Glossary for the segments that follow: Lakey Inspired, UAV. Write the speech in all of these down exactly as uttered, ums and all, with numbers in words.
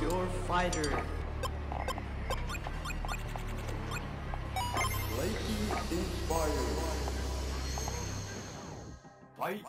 your fighter. Lakey Inspired. Fight.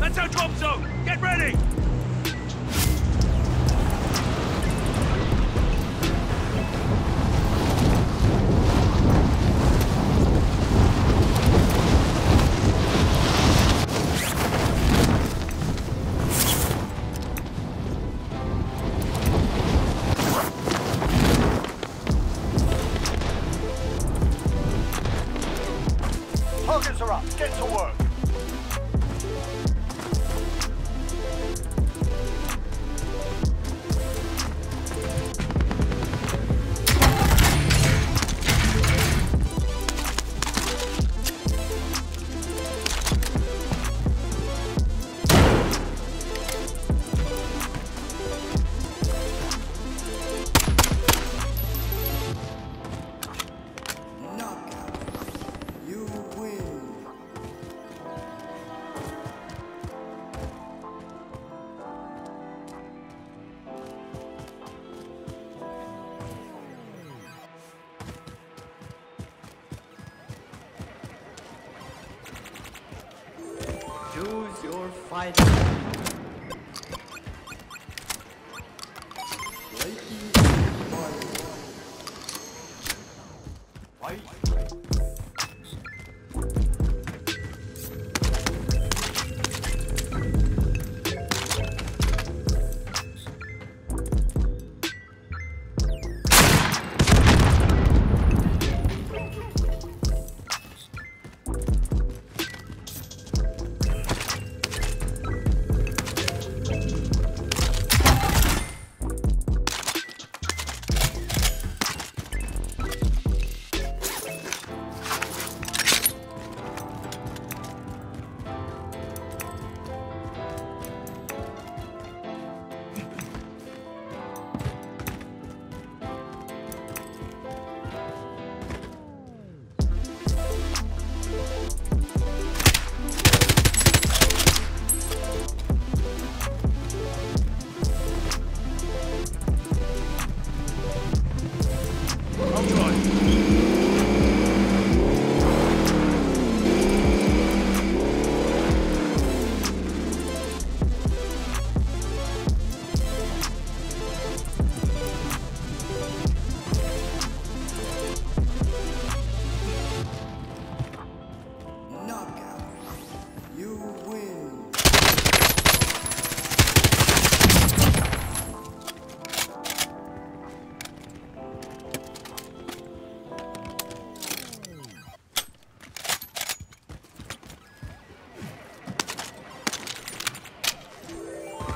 That's our drop zone! Get ready! Targets are up! Get to work! Choose your fighter. Fight.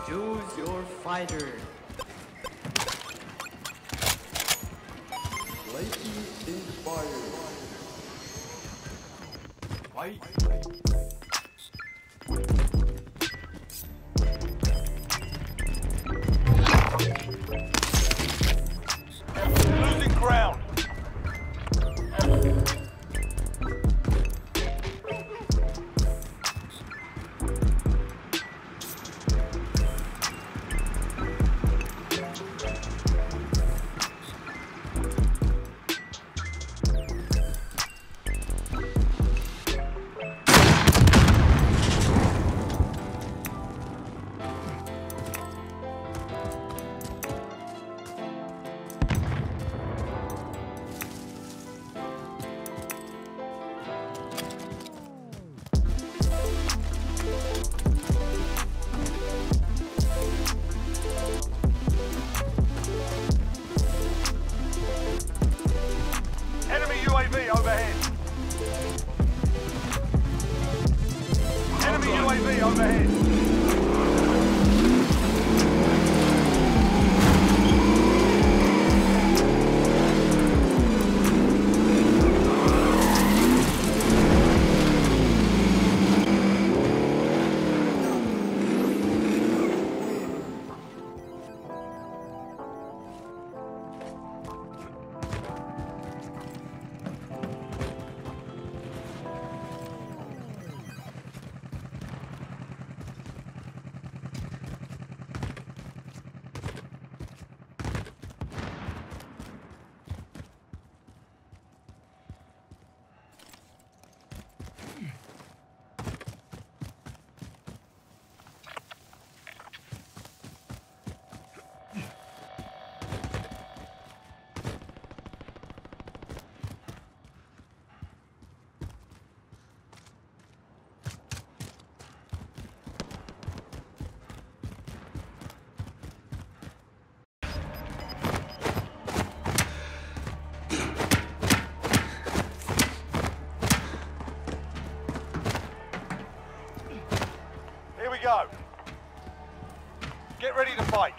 Choose your fighter. Lakey Inspired. Fight. Fight. Overhead. Enemy U A V overhead.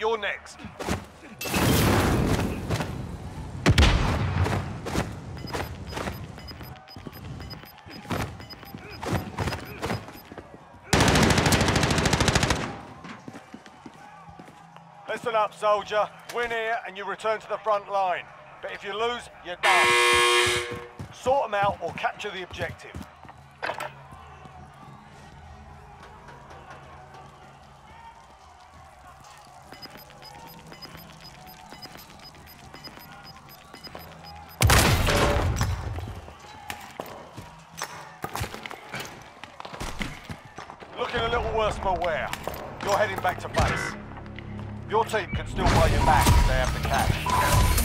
You're next. Listen up, soldier. Win here and you return to the front line. But if you lose, you're done. Sort them out or capture the objective. Looking a little worse for wear. You're heading back to base. Your team can still buy you back if they have the cash.